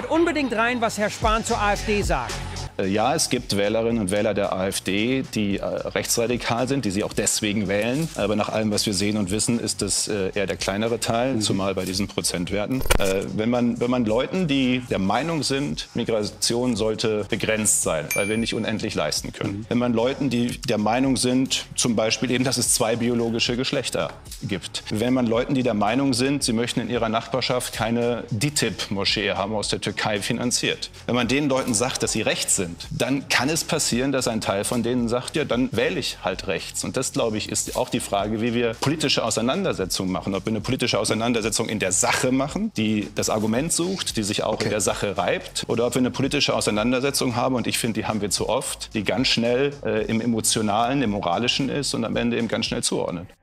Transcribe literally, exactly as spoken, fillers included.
Hört unbedingt rein, was Herr Spahn zur AfD sagt. Ja, es gibt Wählerinnen und Wähler der AfD, die äh, rechtsradikal sind, die sie auch deswegen wählen. Aber nach allem, was wir sehen und wissen, ist das äh, eher der kleinere Teil, mhm. zumal bei diesen Prozentwerten. Äh, wenn man, wenn man Leuten, die der Meinung sind, Migration sollte begrenzt sein, weil wir nicht unendlich leisten können. Mhm. Wenn man Leuten, die der Meinung sind, zum Beispiel eben, dass es zwei biologische Geschlechter gibt. Wenn man Leuten, die der Meinung sind, sie möchten in ihrer Nachbarschaft keine D I T I B-Moschee haben, aus der Türkei finanziert. Wenn man den Leuten sagt, dass sie rechts sind, dann kann es passieren, dass ein Teil von denen sagt, ja, dann wähle ich halt rechts. Und das, glaube ich, ist auch die Frage, wie wir politische Auseinandersetzungen machen. Ob wir eine politische Auseinandersetzung in der Sache machen, die das Argument sucht, die sich auch okay. in der Sache reibt. Oder ob wir eine politische Auseinandersetzung haben, und ich finde, die haben wir zu oft, die ganz schnell äh, im Emotionalen, im Moralischen ist und am Ende eben ganz schnell zuordnet.